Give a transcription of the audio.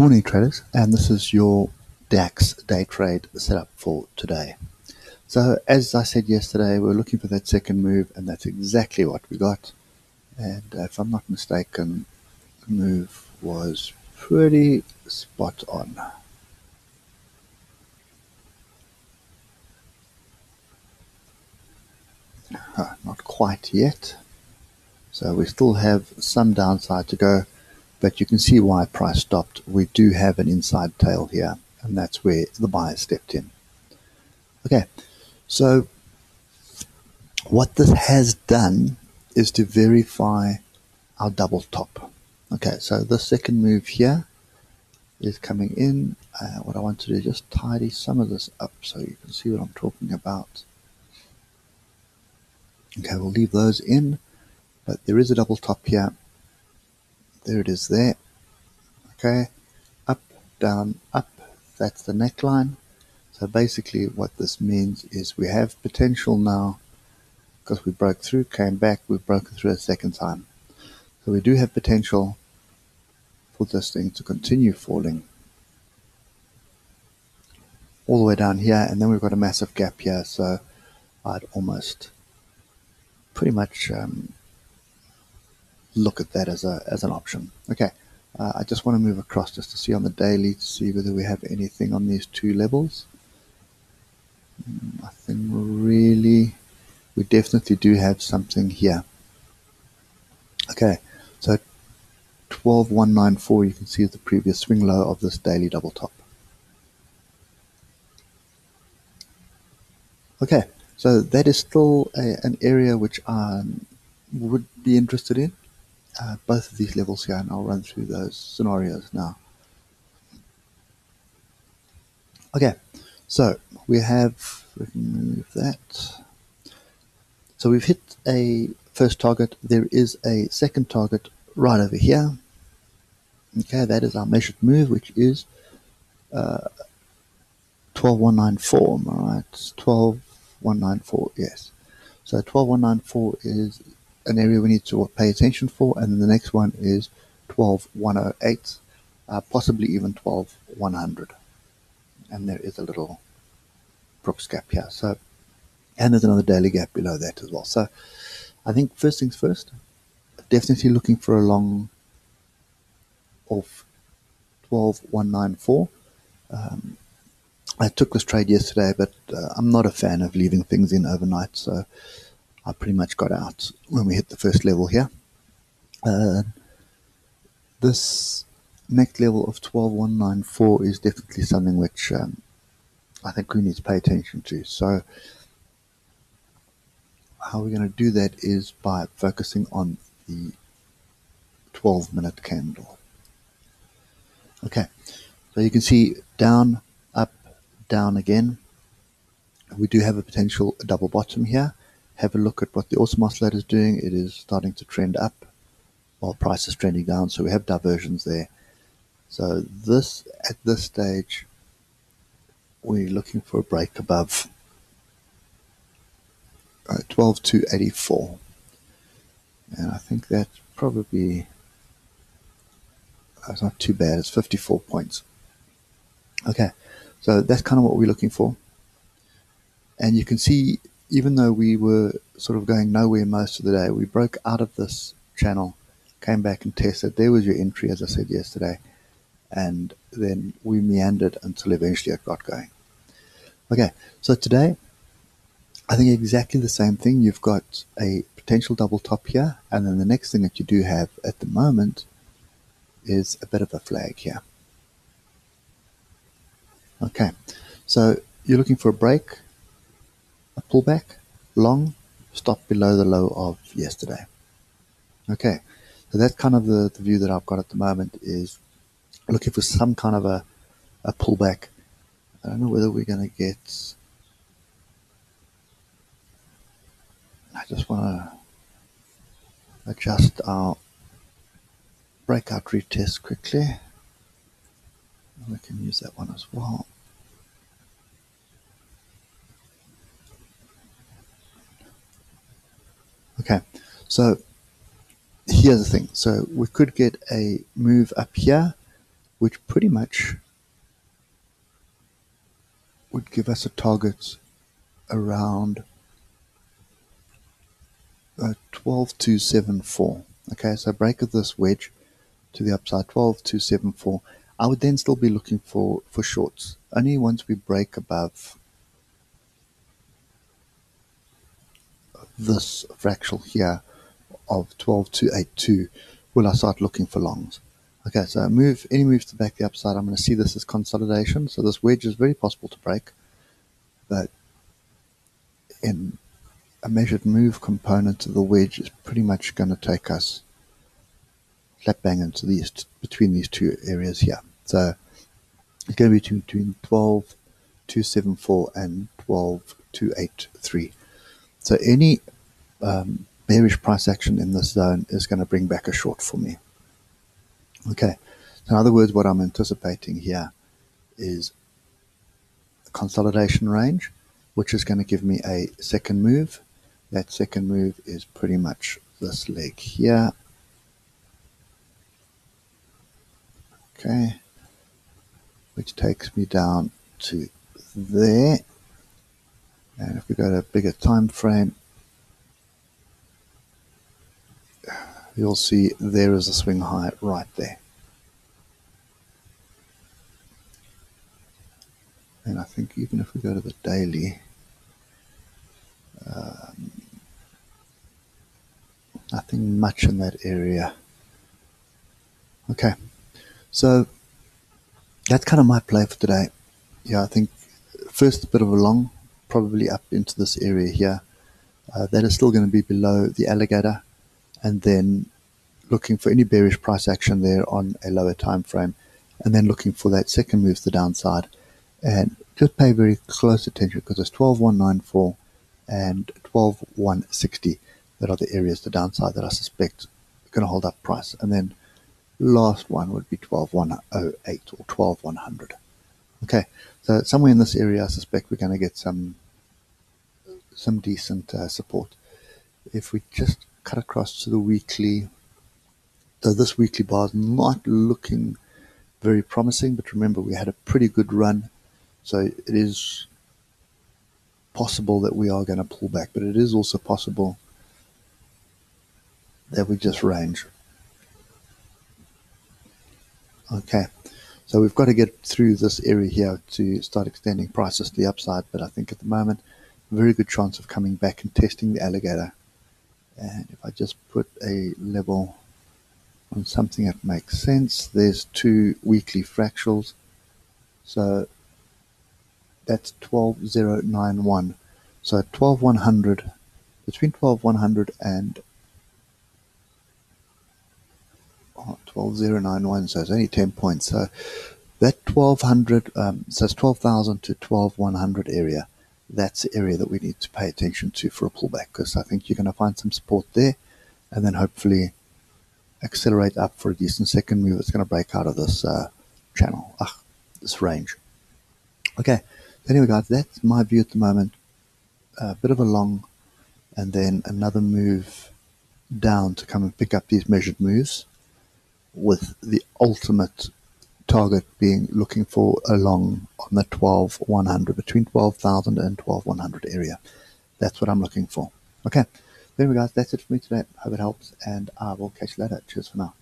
Morning traders, and this is your DAX day trade setup for today. So as I said yesterday, we're looking for that second move, and that's exactly what we got. And if I'm not mistaken, the move was pretty spot on. Not quite yet. So we still have some downside to go. But you can see why price stopped. We do have an inside tail here, and that's where the buyer stepped in. Okay, so what this has done is to verify our double top. Okay, so the second move here is coming in. What I want to do is just tidy some of this up so you can see what I'm talking about. Okay, we'll leave those in, but there is a double top here. There it is there. Okay, up, down, up. That's the neckline. So basically what this means is we have potential now because we broke through, came back, we've broken through a second time. So we do have potential for this thing to continue falling all the way down here. And then we've got a massive gap here. So I'd almost pretty much look at that as an option. Okay, I just want to move across just to see on the daily to see whether we have anything on these two levels. Nothing really. We definitely do have something here. Okay, so 12,194 you can see is the previous swing low of this daily double top. Okay, so that is still an area which I would be interested in. Both of these levels here, and I'll run through those scenarios now. Okay, so we can move that. So we've hit a first target. There is a second target right over here. Okay, that is our measured move, which is 12,194, am I right? 12,194, yes. So 12,194 is an area we need to pay attention for, and then the next one is 12,108, possibly even 12,100. And there is a little Brooks gap here. So, and there's another daily gap below that as well. So, I think first things first, definitely looking for a long of 12,194. I took this trade yesterday, but I'm not a fan of leaving things in overnight, so I pretty much got out when we hit the first level here. This next level of 12,194 is definitely something which I think we need to pay attention to. So how we're going to do that is by focusing on the 12-minute candle. Okay, so you can see down, up, down again. We do have a potential double bottom here. Have a look at what the awesome oscillator is doing. It is starting to trend up while price is trending down. So we have diversions there. So this, at this stage, we're looking for a break above 12,284. And I think that's probably, it's not too bad. It's 54 points. Okay. So that's kind of what we're looking for. And you can see, even though we were sort of going nowhere most of the day, we broke out of this channel, came back and tested. There was your entry, as I said yesterday. And then we meandered until eventually it got going. Okay, so today, I think exactly the same thing. You've got a potential double top here. And then the next thing that you do have at the moment is a bit of a flag here. Okay, so you're looking for a break, a pullback, long, stop below the low of yesterday. Okay, so that's kind of the view that I've got at the moment, is looking for some kind of a pullback. I don't know whether we're going to get, I just want to adjust our breakout retest quickly. We can use that one as well. Okay, so here's the thing. So we could get a move up here, which pretty much would give us a target around 12,274. Okay, so break of this wedge to the upside, 12,274. I would then still be looking for shorts, only once we break above this fractal here of 12,282 will I start looking for longs. Okay, so move, any moves to back the upside, I'm going to see this as consolidation. So this wedge is very possible to break, but in a measured move component of the wedge is pretty much going to take us slap bang into these, between these two areas here. So it's going to be between 12,274 and 12,283. So any bearish price action in this zone is going to bring back a short for me. Okay, so in other words, what I'm anticipating here is a consolidation range, which is going to give me a second move. That second move is pretty much this leg here. Okay, which takes me down to there. And if we go to a bigger time frame, you'll see there is a swing high right there. And I think even if we go to the daily, nothing much in that area. Okay, so that's kind of my play for today. Yeah, I think first a bit of a long, probably up into this area here. That is still going to be below the alligator, and then looking for any bearish price action there on a lower time frame, and then looking for that second move to the downside. And just pay very close attention, because it's 12,194 and 12,160 that are the areas to the downside that I suspect are going to hold up price. And then last one would be 12,108 or 12,100. Okay, so somewhere in this area I suspect we're going to get some decent support. If we just cut across to the weekly, so this weekly bar is not looking very promising, but remember we had a pretty good run, so it is possible that we are going to pull back, but it is also possible that we just range. Okay, so we've got to get through this area here to start extending prices to the upside, but I think at the moment, very good chance of coming back and testing the alligator. And if I just put a level on something that makes sense, there's two weekly fractals. So that's 12,091. So 12,100, between 12,100 and 12,091, so it's only 10 points. So that 1200, so it's 12,000 to 12,100 area. That's the area that we need to pay attention to for a pullback, because I think you're going to find some support there, and then hopefully accelerate up for a decent second move. It's going to break out of this channel, this range. Okay, so anyway, guys, that's my view at the moment. A bit of a long, and then another move down to come and pick up these measured moves, with the ultimate target being looking for a long on the 12,100, between 12,000 and 12,100 area. That's what I'm looking for. Okay, there we go. That's it for me today. Hope it helps, and I will catch you later. Cheers for now.